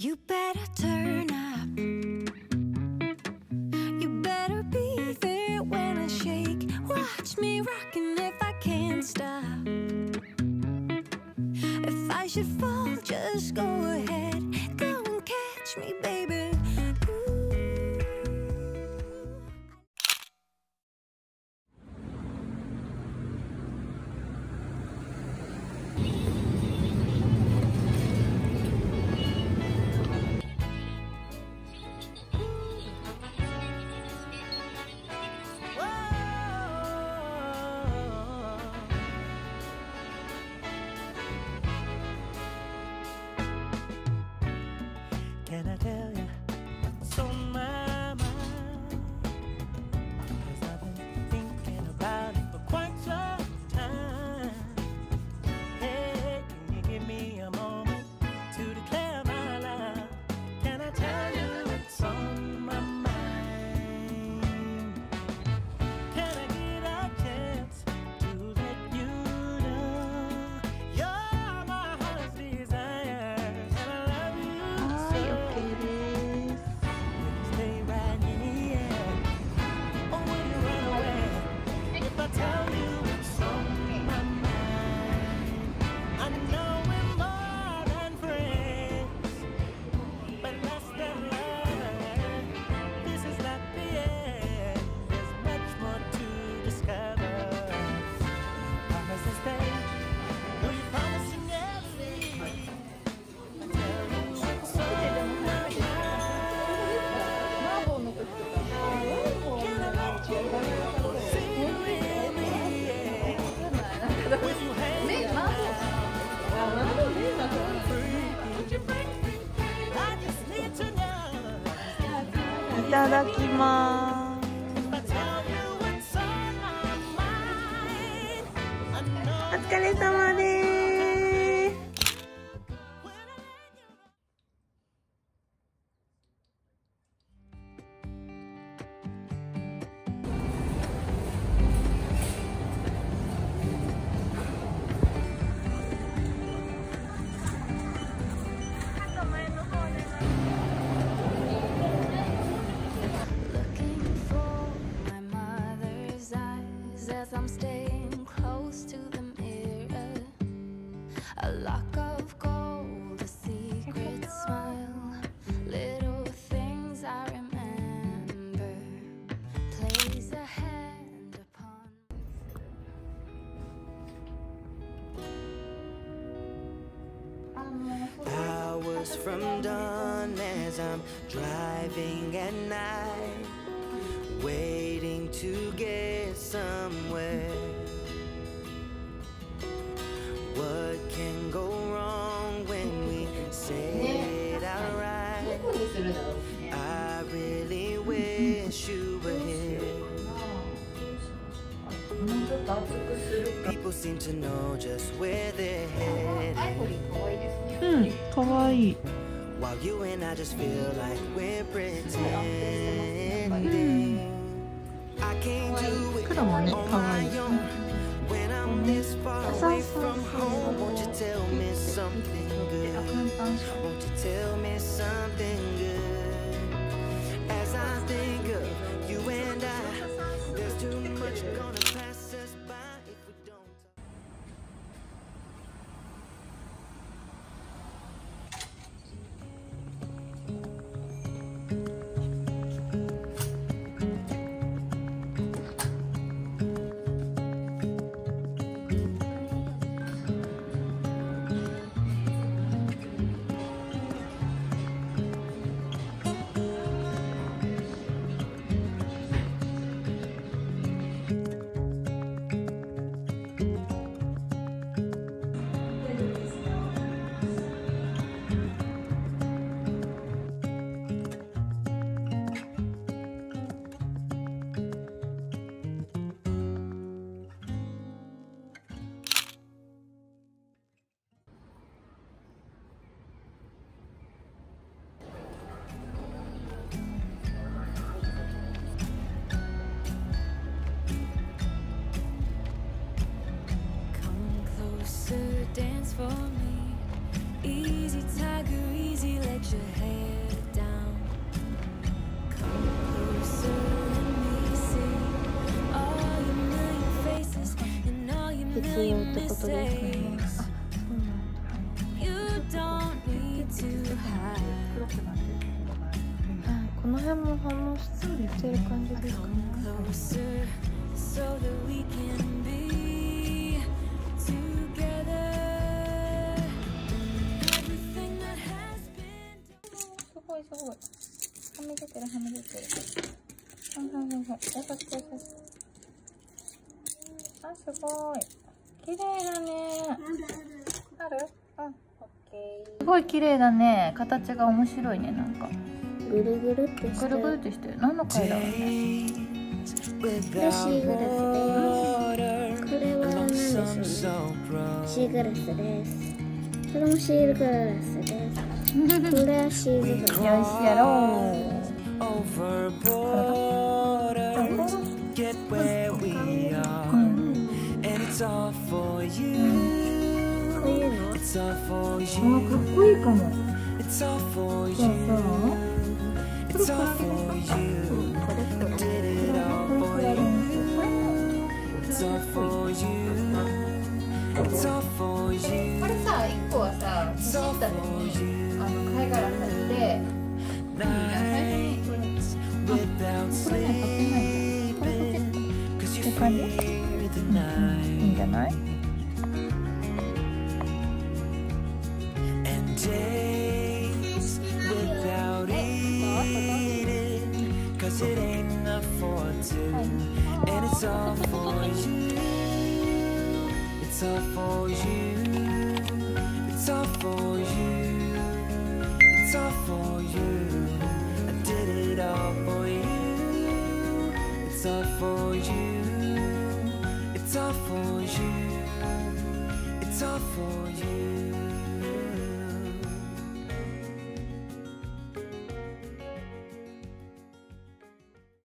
You better turn up. You better be there when I shake. Watch me rockin' if I can't stop. If I should fall, just go ahead. Go and catch me, baby. Can I tell you what's on my mind? Cause I've been thinking about it for quite some time. Hey, can you give me a moment to declare my love? Can I tell you what's on my mind? Can I get a chance to let you know you're my heart's desire and I love you so? Itadakimasu. Hours from dawn as I'm driving at night, waiting to get somewhere. What can go wrong when we say it alright? I really wish you were here. People seem to know just where they're headed. While you and I just feel like we're pretending. I can't do it on my own. When I'm this far away from home, won't you tell me something good? Won't you tell me something good? As I think of you and I, there's too much gonna pass us by if we don't. すごいはみ出てるあ、すごい綺麗だねある？うん、オッケーすごい綺麗だね形が面白いねなんかぐるぐるってしてるぐるぐるってしてる何の貝だろうねシーグラスですこれは何ですシーグラスですこれもシーグラスですこれはシーズンよしやろう。これさ、1個はさ、欲しいために。貝殻買って、いいんじゃない？It's all for you. I did it all for you. It's all for you. It's all for you. It's all for you.